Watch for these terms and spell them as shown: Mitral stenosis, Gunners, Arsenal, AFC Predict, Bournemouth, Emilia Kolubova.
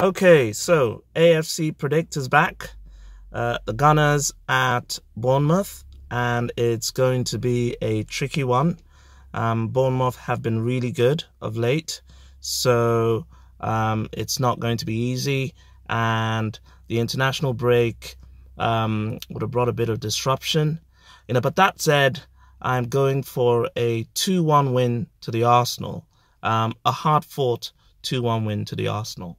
Okay, so AFC Predict is back. The Gunners at Bournemouth, and it's going to be a tricky one. Bournemouth have been really good of late, so it's not going to be easy. And the international break would have brought a bit of disruption. But that said, I'm going for a 2-1 win to the Arsenal, a hard-fought 2-1 win to the Arsenal.